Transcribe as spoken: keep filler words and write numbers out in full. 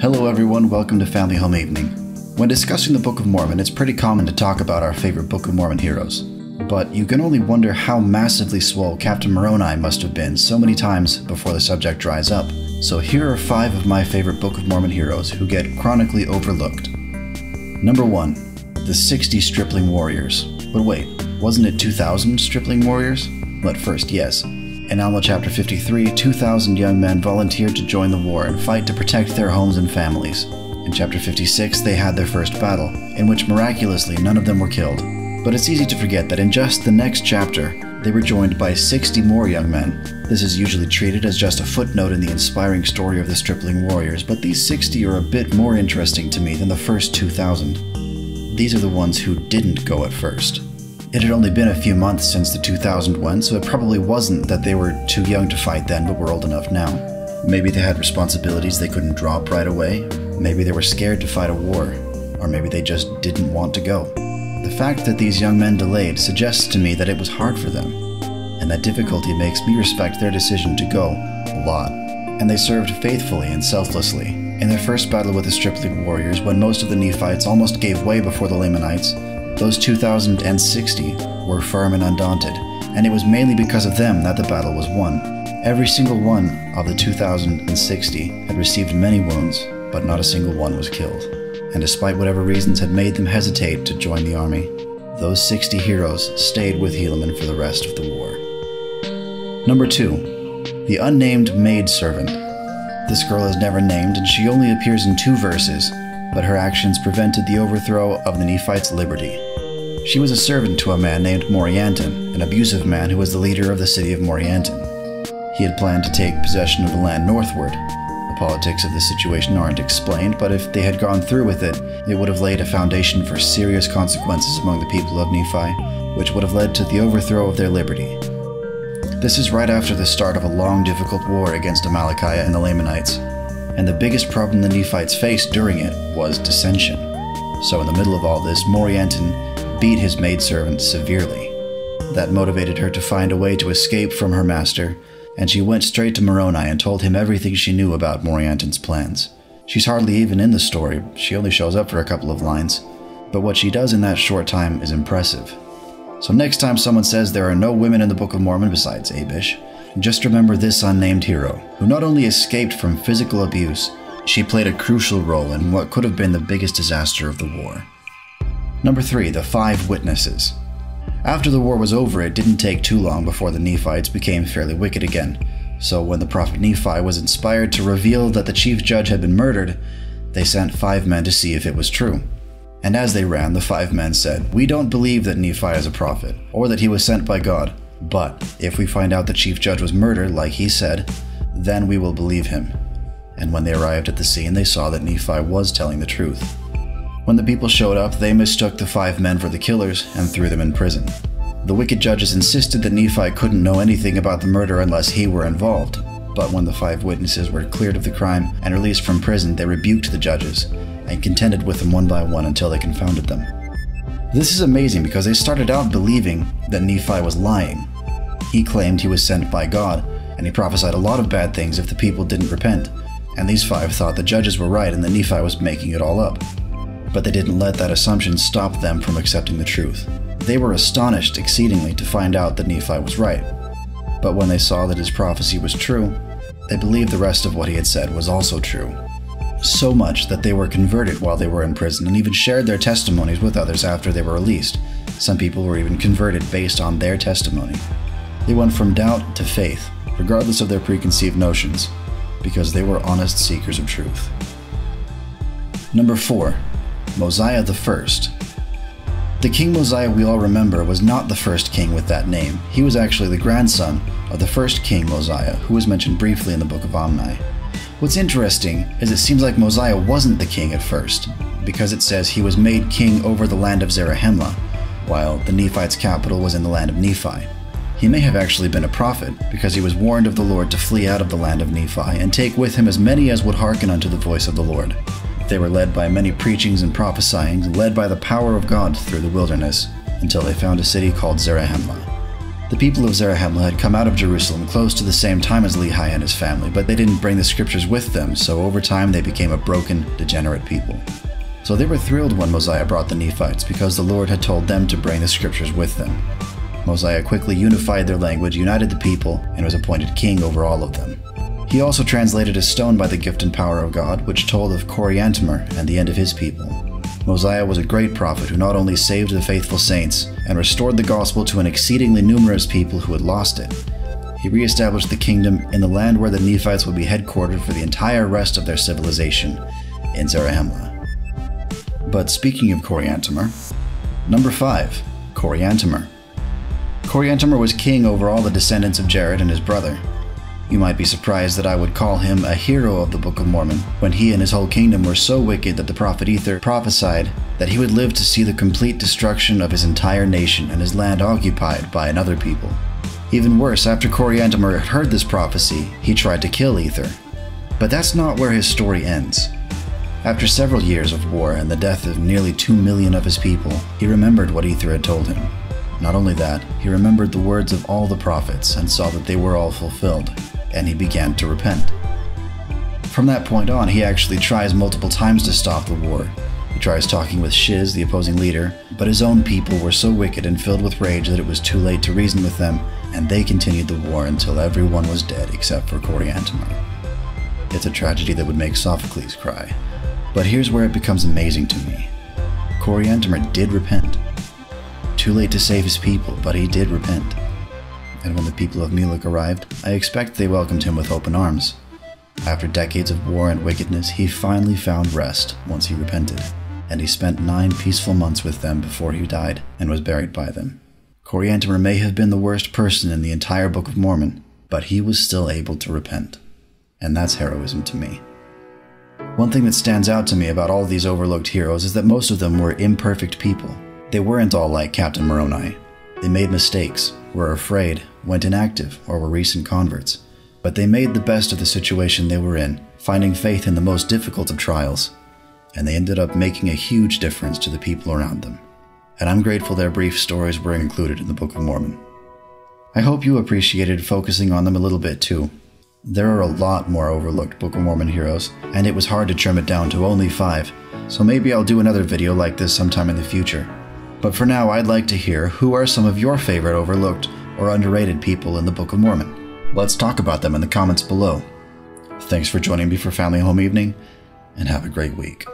Hello everyone, welcome to Family Home Evening. When discussing the Book of Mormon, it's pretty common to talk about our favorite Book of Mormon heroes. But you can only wonder how massively swole Captain Moroni must have been so many times before the subject dries up. So here are five of my favorite Book of Mormon heroes who get chronically overlooked. Number one, the sixty Stripling Warriors. But wait, wasn't it two thousand Stripling Warriors? But first, yes. In Alma chapter fifty-three, two thousand young men volunteered to join the war and fight to protect their homes and families. In chapter fifty-six, they had their first battle, in which miraculously none of them were killed. But it's easy to forget that in just the next chapter, they were joined by sixty more young men. This is usually treated as just a footnote in the inspiring story of the Stripling Warriors, but these sixty are a bit more interesting to me than the first two thousand. These are the ones who didn't go at first. It had only been a few months since the two thousand one, so it probably wasn't that they were too young to fight then but were old enough now. Maybe they had responsibilities they couldn't drop right away, maybe they were scared to fight a war, or maybe they just didn't want to go. The fact that these young men delayed suggests to me that it was hard for them, and that difficulty makes me respect their decision to go a lot. And they served faithfully and selflessly. In their first battle with the Stripling Warriors, when most of the Nephites almost gave way before the Lamanites, those two thousand sixty were firm and undaunted, and it was mainly because of them that the battle was won. Every single one of the two thousand sixty had received many wounds, but not a single one was killed. And despite whatever reasons had made them hesitate to join the army, those sixty heroes stayed with Helaman for the rest of the war. Number two, the unnamed maidservant. This girl is never named, and she only appears in two verses, but her actions prevented the overthrow of the Nephites' liberty. She was a servant to a man named Morianton, an abusive man who was the leader of the city of Morianton. He had planned to take possession of the land northward. The politics of this situation aren't explained, but if they had gone through with it, it would have laid a foundation for serious consequences among the people of Nephi, which would have led to the overthrow of their liberty. This is right after the start of a long, difficult war against Amalekiah and the Lamanites, and the biggest problem the Nephites faced during it was dissension. So in the middle of all this, Morianton beat his maidservant severely. That motivated her to find a way to escape from her master, and she went straight to Moroni and told him everything she knew about Morianton's plans. She's hardly even in the story, she only shows up for a couple of lines, but what she does in that short time is impressive. So next time someone says there are no women in the Book of Mormon besides Abish, just remember this unnamed hero, who not only escaped from physical abuse, she played a crucial role in what could have been the biggest disaster of the war. Number three, the Five Witnesses. After the war was over, it didn't take too long before the Nephites became fairly wicked again. So when the prophet Nephi was inspired to reveal that the chief judge had been murdered, they sent five men to see if it was true. And as they ran, the five men said, "We don't believe that Nephi is a prophet, or that he was sent by God. But if we find out the chief judge was murdered, like he said, then we will believe him." And when they arrived at the scene, they saw that Nephi was telling the truth. When the people showed up, they mistook the five men for the killers and threw them in prison. The wicked judges insisted that Nephi couldn't know anything about the murder unless he were involved. But when the five witnesses were cleared of the crime and released from prison, they rebuked the judges and contended with them one by one until they confounded them. This is amazing because they started out believing that Nephi was lying. He claimed he was sent by God, and he prophesied a lot of bad things if the people didn't repent, and these five thought the judges were right and that Nephi was making it all up. But they didn't let that assumption stop them from accepting the truth. They were astonished exceedingly to find out that Nephi was right, but when they saw that his prophecy was true, they believed the rest of what he had said was also true. So much that they were converted while they were in prison and even shared their testimonies with others after they were released. Some people were even converted based on their testimony. They went from doubt to faith, regardless of their preconceived notions, because they were honest seekers of truth. Number four, Mosiah the First. The King Mosiah we all remember was not the first king with that name. He was actually the grandson of the first king Mosiah, who was mentioned briefly in the Book of Omni. What's interesting is it seems like Mosiah wasn't the king at first, because it says he was made king over the land of Zarahemla, while the Nephites' capital was in the land of Nephi. He may have actually been a prophet, because he was warned of the Lord to flee out of the land of Nephi and take with him as many as would hearken unto the voice of the Lord. They were led by many preachings and prophesyings, led by the power of God through the wilderness, until they found a city called Zarahemla. The people of Zarahemla had come out of Jerusalem close to the same time as Lehi and his family, but they didn't bring the scriptures with them, so over time they became a broken, degenerate people. So they were thrilled when Mosiah brought the Nephites, because the Lord had told them to bring the scriptures with them. Mosiah quickly unified their language, united the people, and was appointed king over all of them. He also translated a stone by the gift and power of God, which told of Coriantumr and the end of his people. Mosiah was a great prophet who not only saved the faithful saints and restored the gospel to an exceedingly numerous people who had lost it, he reestablished the kingdom in the land where the Nephites would be headquartered for the entire rest of their civilization, in Zarahemla. But speaking of Coriantumr, number five, Coriantumr. Coriantumr was king over all the descendants of Jared and his brother. You might be surprised that I would call him a hero of the Book of Mormon, when he and his whole kingdom were so wicked that the prophet Ether prophesied that he would live to see the complete destruction of his entire nation and his land occupied by another people. Even worse, after Coriantumr had heard this prophecy, he tried to kill Ether. But that's not where his story ends. After several years of war and the death of nearly two million of his people, he remembered what Ether had told him. Not only that, he remembered the words of all the prophets and saw that they were all fulfilled, and he began to repent. From that point on, he actually tries multiple times to stop the war. He tries talking with Shiz, the opposing leader, but his own people were so wicked and filled with rage that it was too late to reason with them, and they continued the war until everyone was dead except for Coriantumr. It's a tragedy that would make Sophocles cry. But here's where it becomes amazing to me. Coriantumr did repent. Too late to save his people, but he did repent. And when the people of Melech arrived, I expect they welcomed him with open arms. After decades of war and wickedness, he finally found rest once he repented, and he spent nine peaceful months with them before he died and was buried by them. Coriantumr may have been the worst person in the entire Book of Mormon, but he was still able to repent. And that's heroism to me. One thing that stands out to me about all these overlooked heroes is that most of them were imperfect people. They weren't all like Captain Moroni. They made mistakes, were afraid, went inactive, or were recent converts. But they made the best of the situation they were in, finding faith in the most difficult of trials. And they ended up making a huge difference to the people around them. And I'm grateful their brief stories were included in the Book of Mormon. I hope you appreciated focusing on them a little bit too. There are a lot more overlooked Book of Mormon heroes, and it was hard to trim it down to only five, so maybe I'll do another video like this sometime in the future. But for now, I'd like to hear who are some of your favorite overlooked or underrated people in the Book of Mormon. Let's talk about them in the comments below. Thanks for joining me for Family Home Evening, and have a great week.